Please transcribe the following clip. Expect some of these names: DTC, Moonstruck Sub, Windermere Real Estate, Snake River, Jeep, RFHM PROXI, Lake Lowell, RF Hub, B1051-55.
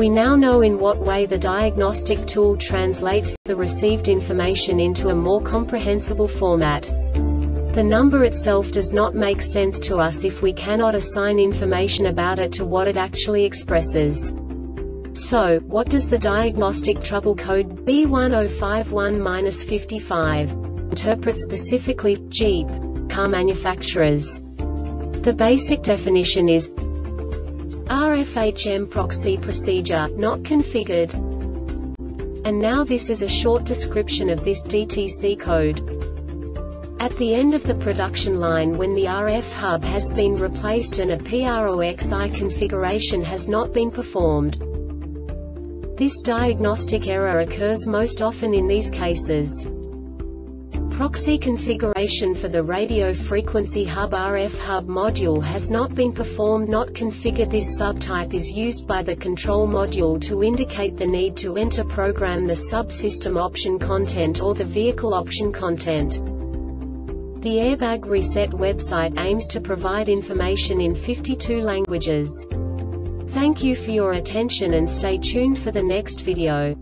We now know in what way the diagnostic tool translates the received information into a more comprehensible format. The number itself does not make sense to us if we cannot assign information about it to what it actually expresses. So, what does the diagnostic trouble code B1051-55 interpret specifically for Jeep car manufacturers? The basic definition is RFHM PROXI procedure, not configured. And now this is a short description of this DTC code. At the end of the production line, when the RF hub has been replaced and a PROXI configuration has not been performed. This diagnostic error occurs most often in these cases. Proxy configuration for the radio frequency hub RF hub module has not been performed, not configured. This subtype is used by the control module to indicate the need to enter program the subsystem option content or the vehicle option content. The Airbag Reset website aims to provide information in 52 languages. Thank you for your attention and stay tuned for the next video.